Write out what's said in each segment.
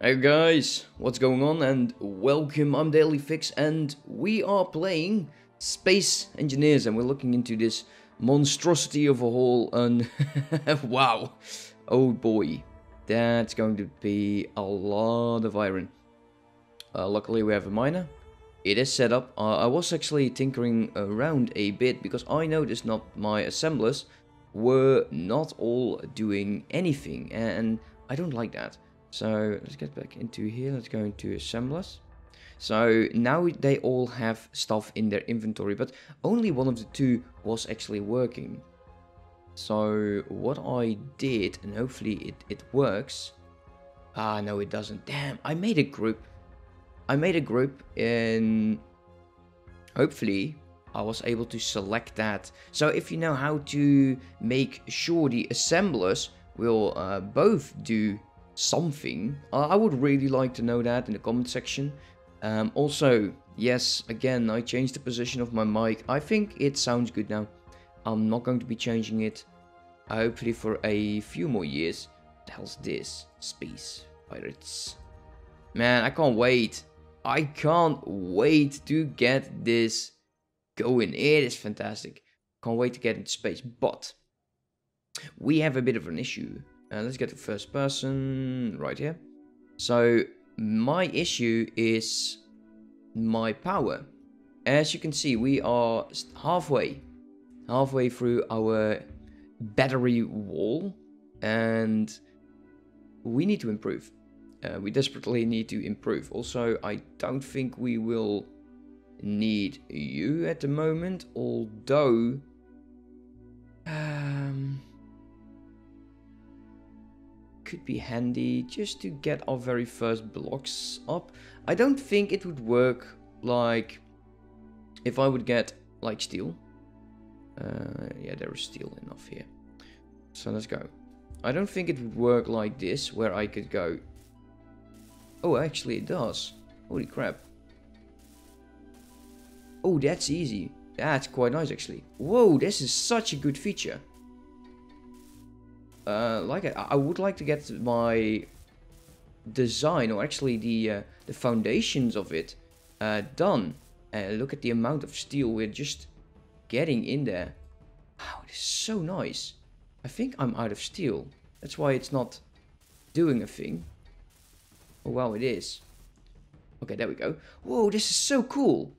Hey guys, what's going on and welcome, I'm Dailyfix and we are playing Space Engineers and we're looking into this monstrosity of a hole and wow, oh boy, that's going to be a lot of iron. Luckily we have a miner, it is set up. I was actually tinkering around a bit because I noticed not my assemblers were not all doing anything and I don't like that. So let's get back into here, let's go into assemblers. So now they all have stuff in their inventory, but only one of the two was actually working. So what I did, and hopefully it works. Ah, no it doesn't, damn, I made a group. I made a group and hopefully I was able to select that. So if you know how to make sure the assemblers will both do something, I would really like to know that in the comment section. Also, yes, again, I changed the position of my mic. I think it sounds good now. I'm not going to be changing it, hopefully for a few more years. What the hell's this? Space Pirates. Man, I can't wait. I can't wait to get this going. It is fantastic. Can't wait to get into space, but we have a bit of an issue. Let's get the first person right here. So my issue is my power. As you can see, we are halfway through our battery wall and we need to improve. We desperately need to improve. Also, I don't think we will need you at the moment, although could be handy just to get our very first blocks up. I don't think it would work like if I would get like steel. Yeah, there is steel enough here. So let's go. I don't think it would work like this where I could go. Oh, actually it does. Holy crap. Oh, that's easy. That's quite nice actually. Whoa, this is such a good feature. Like I would like to get my design, or actually the foundations of it, done. Look at the amount of steel we're just getting in there. Wow, it is so nice. I think I'm out of steel. That's why it's not doing a thing. Oh wow, it is. Okay, there we go. Whoa, this is so cool.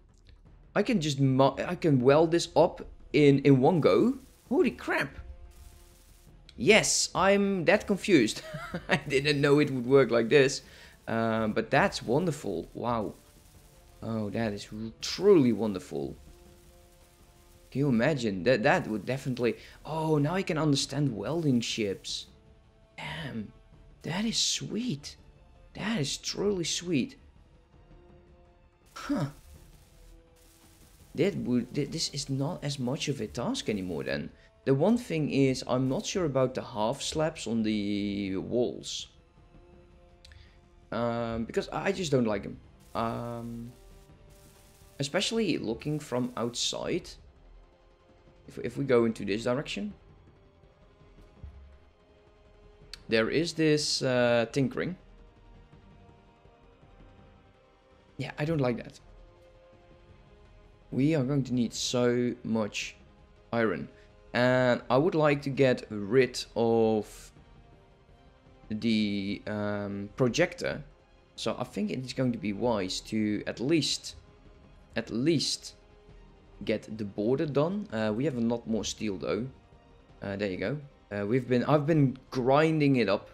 I can just I can weld this up in one go. Holy crap. Yes, I'm that confused. I didn't know it would work like this, but that's wonderful. Wow. Oh, that is truly wonderful. Can you imagine? That would definitely... Oh, now I can understand welding ships. Damn, that is sweet. That is truly sweet. Huh. This is not as much of a task anymore then. The one thing is, I'm not sure about the half slabs on the walls. Because I just don't like them. Especially looking from outside. If we go into this direction. There is this tinkering. Yeah, I don't like that. We are going to need so much iron. And I would like to get rid of the projector, so I think it's going to be wise to at least get the border done. We have a lot more steel though. There you go. I've been grinding it up.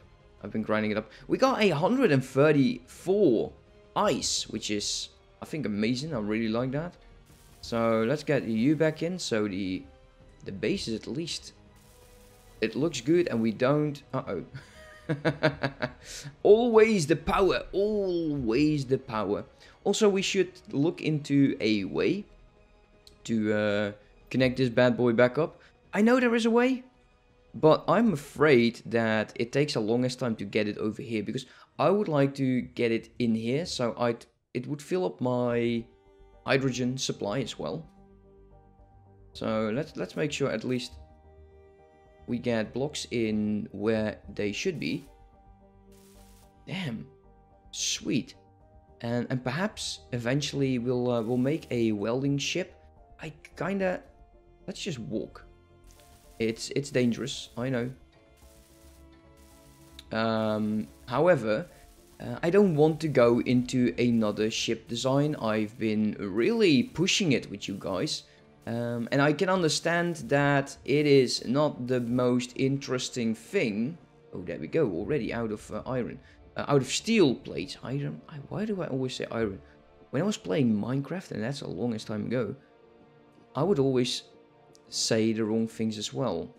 We got 134 ice, which is I think amazing. I really like that. So let's get you back in. So the base is at least, it looks good and we don't, always the power, always the power. Also we should look into a way to connect this bad boy back up. I know there is a way, but I'm afraid that it takes the longest time to get it over here because I would like to get it in here so it would fill up my hydrogen supply as well. So let's make sure at least we get blocks in where they should be. Damn, Sweet. And perhaps eventually we'll make a welding ship. I kinda... Let's just walk. It's dangerous, I know. However, I don't want to go into another ship design. I've been really pushing it with you guys. And I can understand that it is not the most interesting thing. Oh, there we go, already out of iron. Out of steel plates. Iron. Why do I always say iron? When I was playing Minecraft, and that's the longest time ago, I would always say the wrong things as well.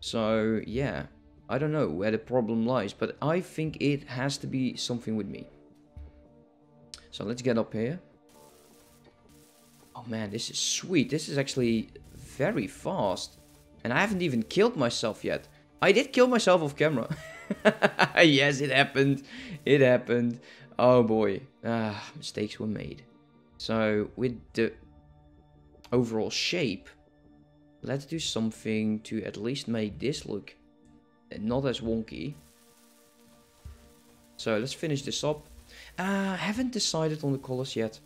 So, yeah. I don't know where the problem lies, but I think it has to be something with me. So let's get up here. Oh man, this is sweet. This is actually very fast. And I haven't even killed myself yet. I did kill myself off camera. Yes, it happened. It happened. Oh boy. Mistakes were made. So with the overall shape, let's do something to at least make this look not as wonky. So let's finish this up. I haven't decided on the colors yet.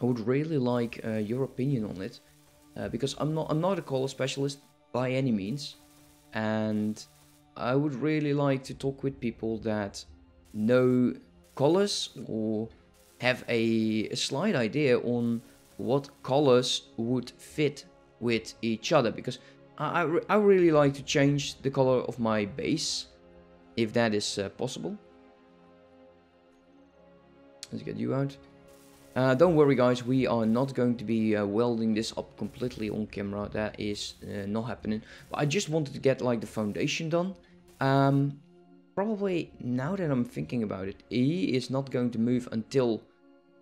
I would really like your opinion on it, because I'm not a color specialist by any means, and I would really like to talk with people that know colors or have a slight idea on what colors would fit with each other, because I really like to change the color of my base, if that is possible. Let's get you out. Don't worry guys, we are not going to be welding this up completely on camera. That is not happening. But I just wanted to get like the foundation done. Probably, now that I'm thinking about it, E is not going to move until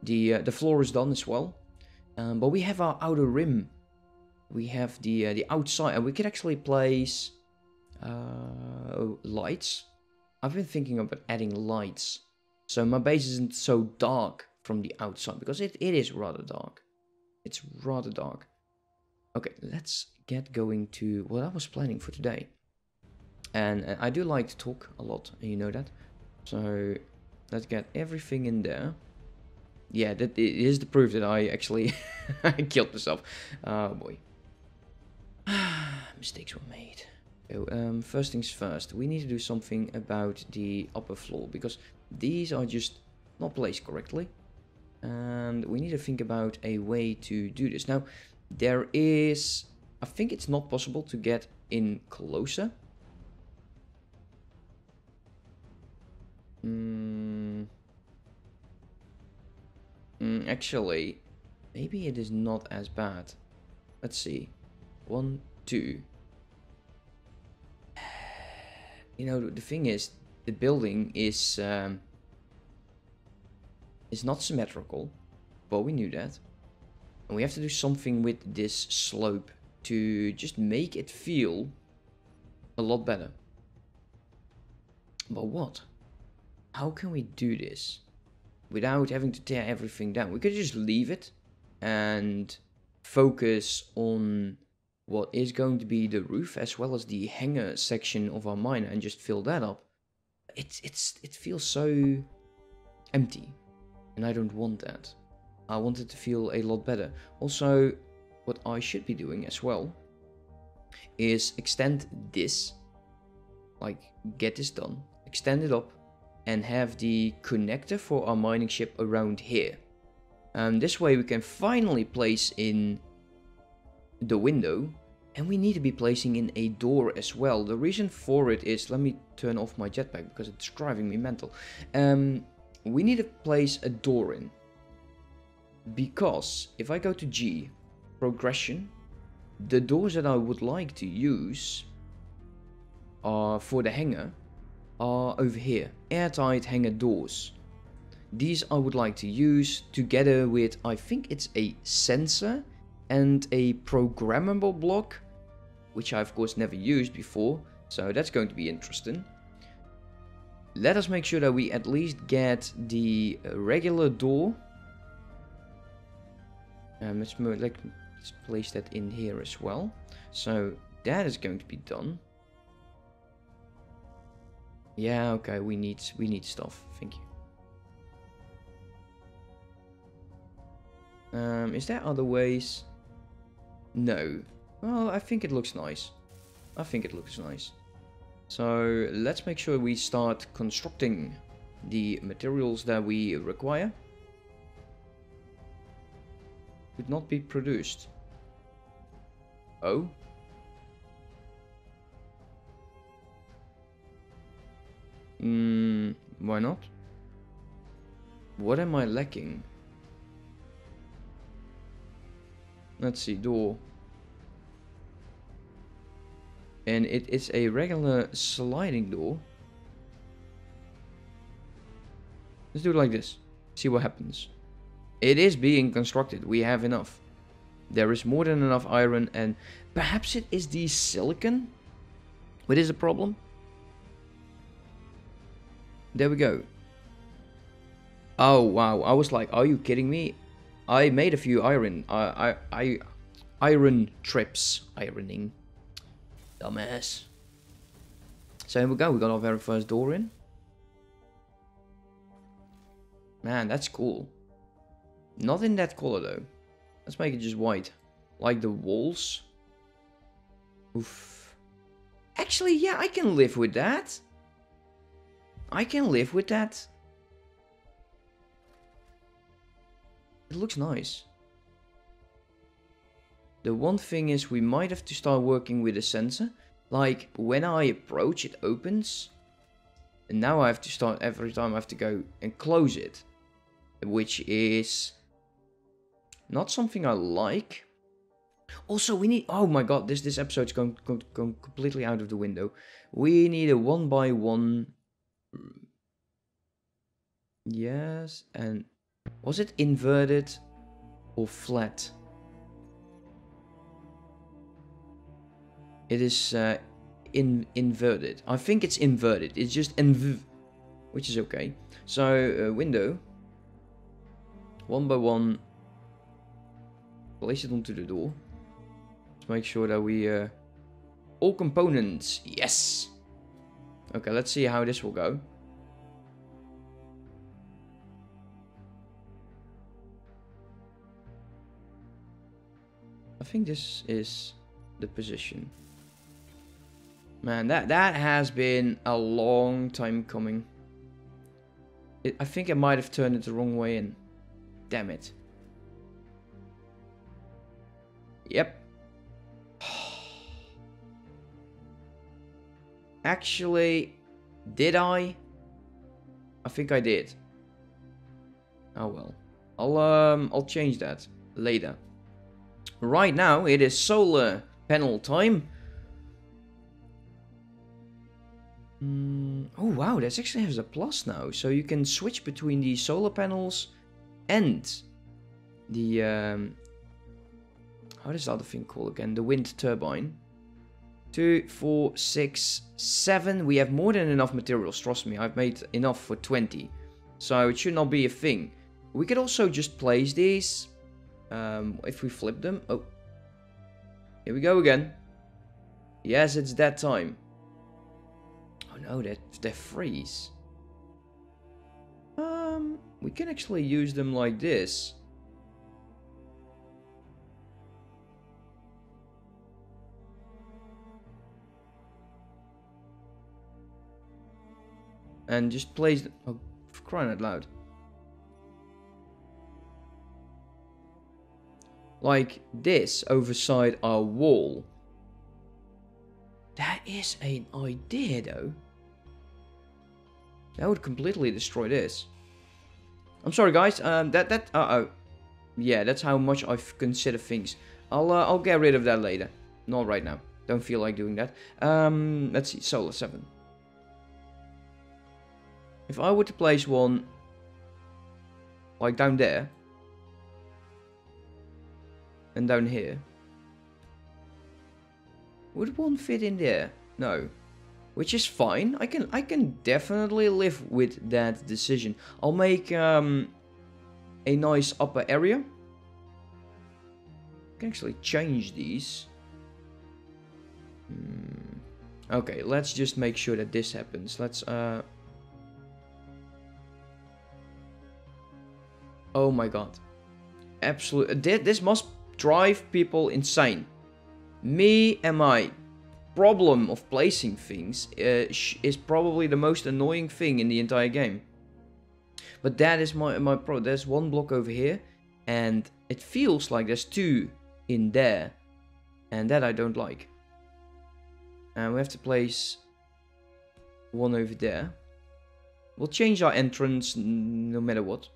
the floor is done as well. But we have our outer rim. We have the outside, and we could actually place lights. I've been thinking about adding lights, so my base isn't so dark from the outside, because it is rather dark. It's rather dark. Okay, let's get going to what I was planning for today. And I do like to talk a lot, and you know that. So let's get everything in there. Yeah, that is the proof that I actually killed myself. Oh boy. Mistakes were made. So, first things first, we need to do something about the upper floor, because these are just not placed correctly, and we need to think about a way to do this. Now, there is, I think it's not possible to get in closer. Actually, maybe it is not as bad. Let's see. 1, 2. You know, the thing is, the building is not symmetrical, but we knew that. And we have to do something with this slope to just make it feel a lot better. But what? How can we do this without having to tear everything down? We could just leave it and focus on what is going to be the roof, as well as the hangar section of our mine, and just fill that up. It feels so empty, and I don't want that. I want it to feel a lot better. Also, what I should be doing as well is extend this, like get this done, extend it up, and have the connector for our mining ship around here. This way we can finally place in the window, and we need to be placing in a door as well. The reason for it is, let me turn off my jetpack because it's driving me mental. We need to place a door in, because if I go to G, progression, the doors that I would like to use are for the hangar, are over here. Airtight hangar doors. These I would like to use together with, I think it's a sensor and a programmable block, which I of course never used before, so that's going to be interesting. Let us make sure that we at least get the regular door. Let's place that in here as well. So that is going to be done. Yeah, okay, we need stuff. Thank you. Is there other ways? No. Well, I think it looks nice. I think it looks nice. So let's make sure we start constructing the materials that we require. Could not be produced. Oh. Why not? What am I lacking? Let's see, door. And it is a regular sliding door. Let's do it like this. See what happens. It is being constructed. We have enough. There is more than enough iron, and perhaps it is the silicon. What is the problem? There we go. Oh wow, I was like, are you kidding me? I made a few iron iron trips ironing. Dumbass. So here we go, we got our very first door in. Man, that's cool. Not in that color though. Let's make it just white. Like the walls. Oof. Actually, yeah, I can live with that. I can live with that. It looks nice. The one thing is we might have to start working with a sensor. Like when I approach, it opens. And now I have to start every time I have to go and close it. Which is not something I like. Also we need, oh my god, this episode's going completely out of the window. We need a 1x1. Yes, and was it inverted or flat? It is inverted. I think it's inverted. It's just which is okay. So window 1x1. Place it onto the door. Let's make sure that we all components. Yes. Okay, let's see how this will go. I think this is the position. Man, that has been a long time coming. I think I might have turned it the wrong way in. Damn it. Yep. Actually, did I? I think I did. Oh well. I'll change that later. Right now, it is solar panel time. Oh wow, that actually has a plus now. So you can switch between the solar panels and the... how does the other thing call again? The wind turbine. 2, 4, 6, 7. We have more than enough materials, trust me. I've made enough for 20. So it should not be a thing. We could also just place these. If we flip them. Oh. Here we go again. Yes, it's that time. Oh no, they freeze. We can actually use them like this. And just place them. Oh, for crying out loud. Like this, overside our wall. That is an idea, though. That would completely destroy this. I'm sorry, guys. Uh-oh. Yeah, that's how much I've considered things. I'll get rid of that later. Not right now. Don't feel like doing that. Let's see. Solar 7. If I were to place one, like down there, and down here, would one fit in there? No. Which is fine, I can definitely live with that decision. I'll make a nice upper area. I can actually change these. Okay, let's just make sure that this happens. Let's... Oh my god. absolute... This must drive people insane. Me and my problem of placing things is probably the most annoying thing in the entire game. But that is my problem. There's one block over here, and it feels like there's two in there, and that I don't like. And we have to place one over there. We'll change our entrance no matter what.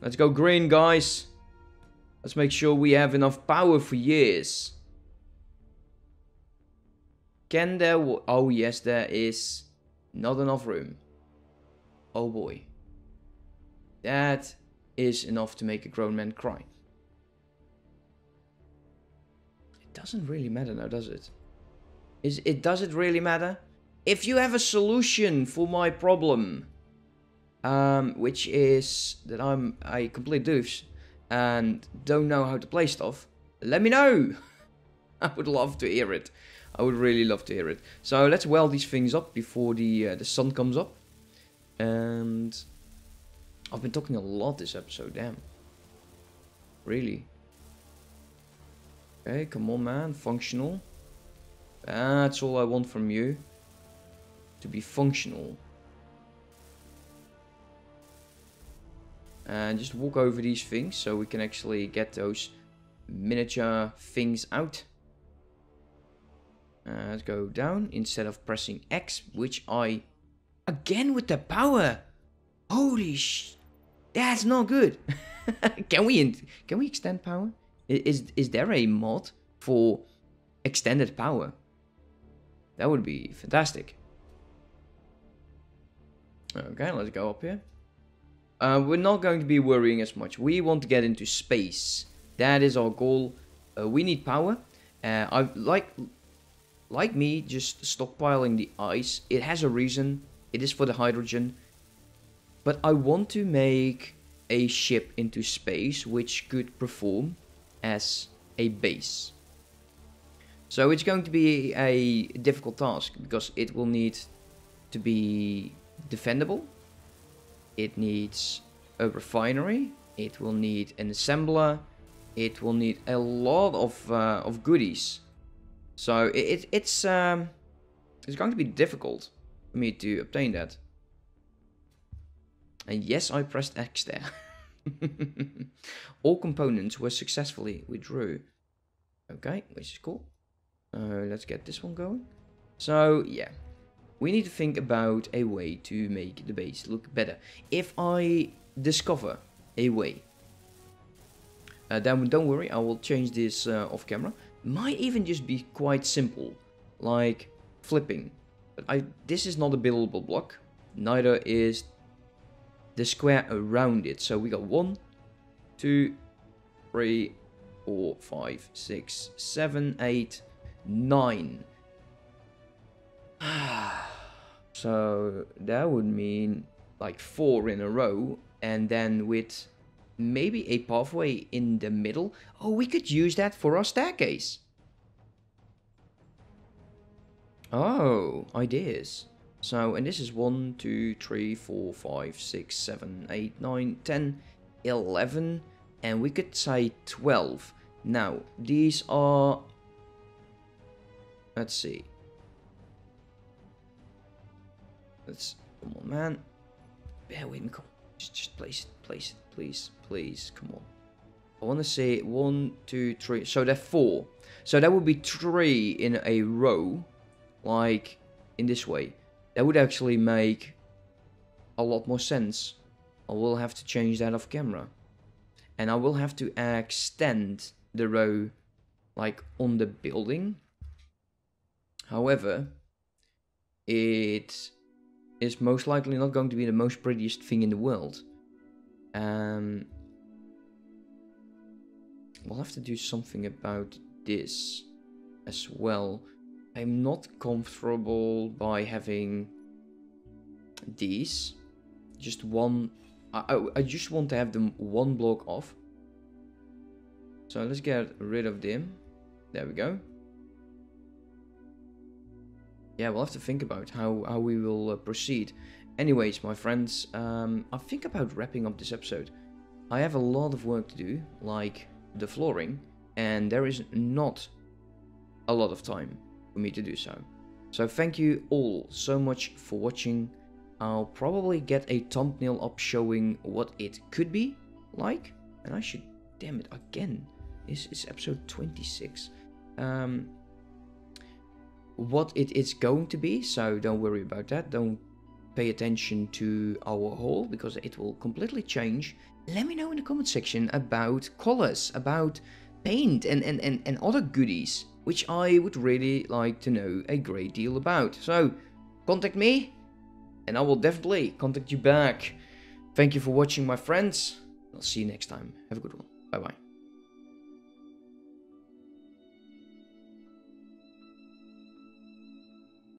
Let's go green, guys. Let's make sure we have enough power for years. Can there... Oh yes, there is not enough room. Oh boy. That is enough to make a grown man cry. It doesn't really matter now, does it? Does it really matter? If you have a solution for my problem, which is that I'm a complete doofs and don't know how to play stuff, let me know. I would love to hear it. I would really love to hear it. So let's weld these things up before the sun comes up. And I've been talking a lot this episode, damn. Really. Okay, come on, man. Functional. That's all I want from you. To be functional. And just walk over these things so we can actually get those miniature things out. Let's go down instead of pressing X, which I... Again with the power! Holy sh... That's not good! Can we extend power? Is there a mod for extended power? That would be fantastic. Okay, let's go up here. We're not going to be worrying as much. We want to get into space. That is our goal. We need power. I like me, just stockpiling the ice. It has a reason. It is for the hydrogen. But I want to make a ship into space which could perform as a base. So it's going to be a difficult task because it will need to be defendable. It needs a refinery. It will need an assembler. It will need a lot of goodies. So it's going to be difficult for me to obtain that. And yes, I pressed X there. All components were successfully withdrawn. Okay, which is cool. Let's get this one going. So yeah, we need to think about a way to make the base look better. If I discover a way, then don't worry, I will change this off camera. Might even just be quite simple, like flipping. But this is not a buildable block. Neither is the square around it. So we got 1, 2, 3, 4, 5, 6, 7, 8, 9. So that would mean like 4 in a row, and then with maybe a pathway in the middle. Oh, we could use that for our staircase. Oh, ideas. So, and this is 1, 2, 3, 4, 5, 6, 7, 8, 9, 10, 11, and we could say 12. Now, these are... Let's see. Come on, man. Bear with me, come on. Just place it, please, please, come on. I want to say 1, 2, 3, so they're 4. So that would be 3 in a row, like in this way. That would actually make a lot more sense. I will have to change that off camera. And I will have to extend the row like on the building. However, it is most likely not going to be the most prettiest thing in the world. We'll have to do something about this as well. I'm not comfortable by having these, just one, I just want to have them one block off. So let's get rid of them, there we go. Yeah, we'll have to think about how we will proceed. Anyways, my friends, I think about wrapping up this episode. I have a lot of work to do, like the flooring, and there is not a lot of time for me to do so. So thank you all so much for watching. I'll probably get a thumbnail up showing what it could be like, and I should, damn it, again, it's episode 26. What it is going to be, so don't worry about that. Don't pay attention to our haul because it will completely change. Let me know in the comment section about colors, about paint and other goodies, which I would really like to know a great deal about. So contact me and I will definitely contact you back. Thank you for watching, my friends. I'll see you next time. Have a good one. Bye bye.